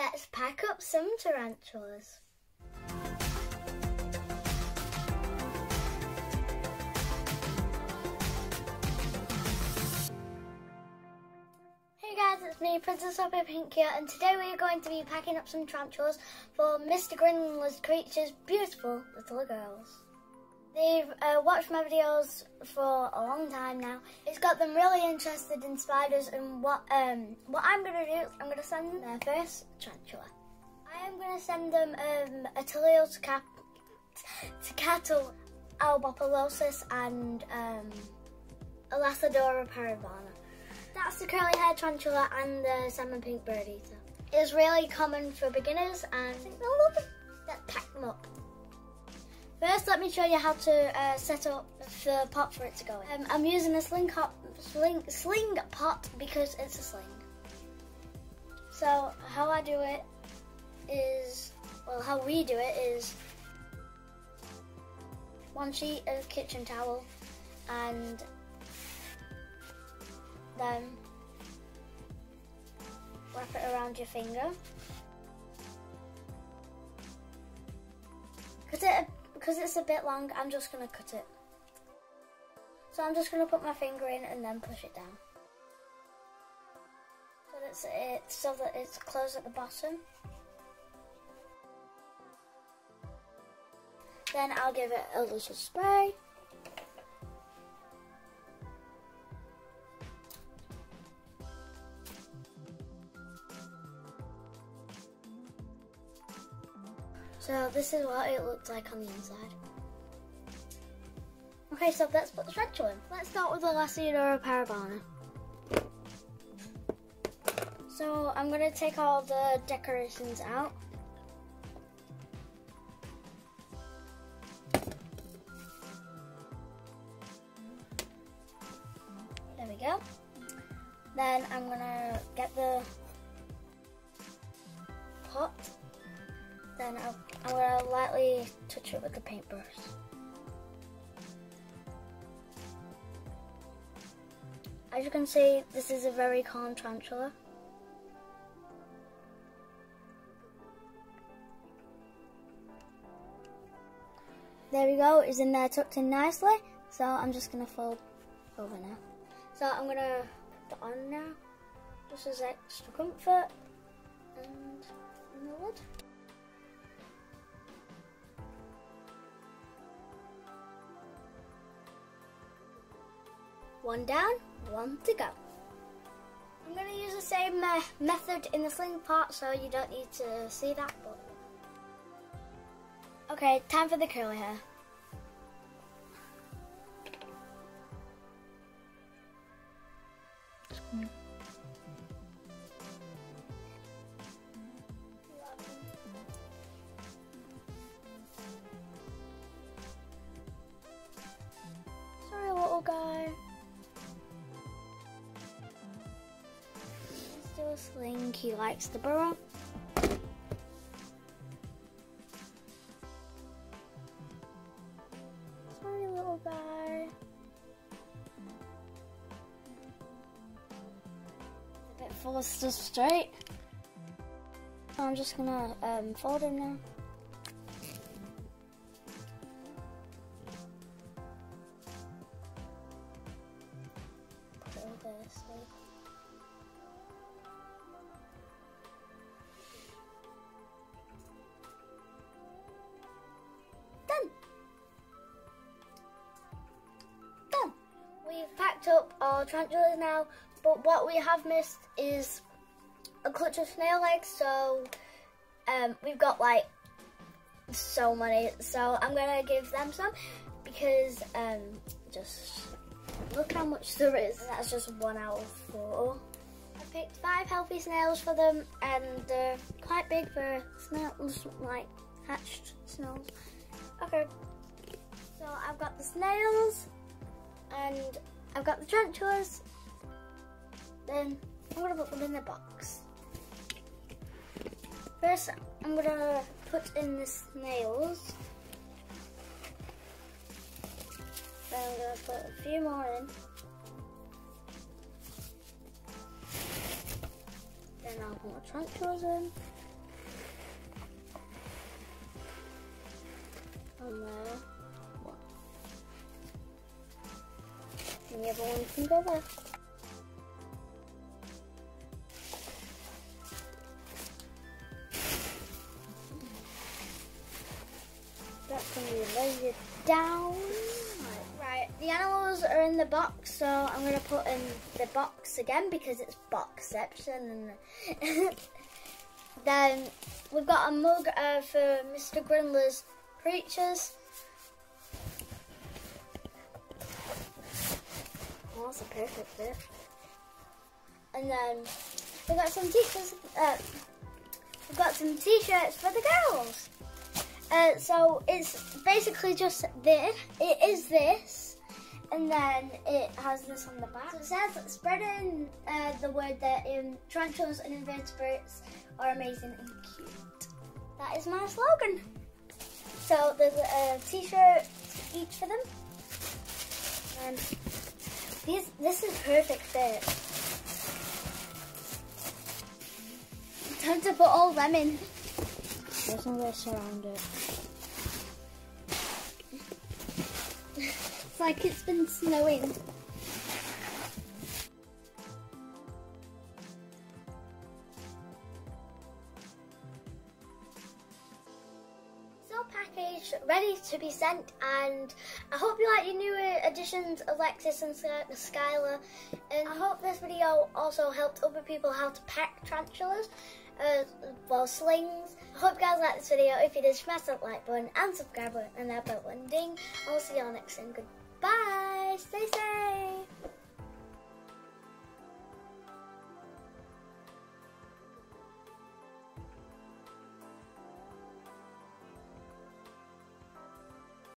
Let's pack up some tarantulas. Hey guys, it's me, Princess Poppy Pink here, and today we are going to be packing up some tarantulas for Mr Grindlers Creatures' beautiful little girls. They've watched my videos for a long time now. It's got them really interested in spiders, and what I'm going to do is I'm going to send them their first tarantula. I am going to send them a Tliltocatl albopilosus and a Lasiodora parahybana. That's the curly hair tarantula and the salmon pink bird eater. It's really common for beginners and I think they'll love it. Let's pack them up. First, let me show you how to set up the pot for it to go in. I'm using a sling pot because it's a sling. So how I do it is, well, how we do it is 1 sheet of kitchen towel and then wrap it around your finger. Because it's a bit long, I'm just going to cut it. So I'm just going to put my finger in and then push it down. So that it's closed at the bottom. Then I'll give it a little spray. So this is what it looks like on the inside. Okay, so let's put the tarantula in. Let's start with the Lasiodora parahybana. So I'm going to take all the decorations out. There we go. Then I'm going to get the pot. Then I'm going to lightly touch it with the paintbrush. As you can see, this is a very calm tarantula. There we go, it's in there tucked in nicely. So I'm just going to fold over now. So I'm going to put that on now, just as extra comfort, and in the lid. One down, one to go. I'm going to use the same method in the sling pot, so you don't need to see that. But... okay, time for the curly hair. Sorry, little guy. Sling, he likes the burrow. Sorry, little guy. A bit full of stuff straight. I'm just gonna fold him now. Put it over this way. Up our tarantulas now, but what we have missed is a clutch of snail eggs, so we've got like so many, so I'm gonna give them some because just look how much there is. That's just 1 out of 4. I picked 5 healthy snails for them, and they're quite big for snails, like hatched snails. Okay, so I've got the snails and I've got the tarantulas, then I'm going to put them in the box. First, I'm going to put in the snails. Then I'm going to put a few more in. And I'll put my trunk drawers in. And there. What? And the other one can go there. That's going to be laid down. Right, the animals are in the box, so I'm going to put in the box again because it's boxception. And then we've got a mug for Mr Grindlers creatures. Oh, that's a perfect bit. And then we've got some t-shirts for the girls. So it's basically just this. It is this, and then it has this on the back. So it says, spreading the word that tarantulas and invertebrates are amazing and cute. That is my slogan. So there's a t-shirt each for them. And this is perfect fit. Time to put all them in. There's nowhere around it. It's like it's been snowing. So packaged, ready to be sent, and I hope you like your new additions, Alexis and Skylar. And I hope this video also helped other people how to pack tarantulas. Well, slings. I hope you guys like this video. If you did, smash that like button and subscribe button and that bell button ding. I'll see y'all next time. Goodbye. Stay safe.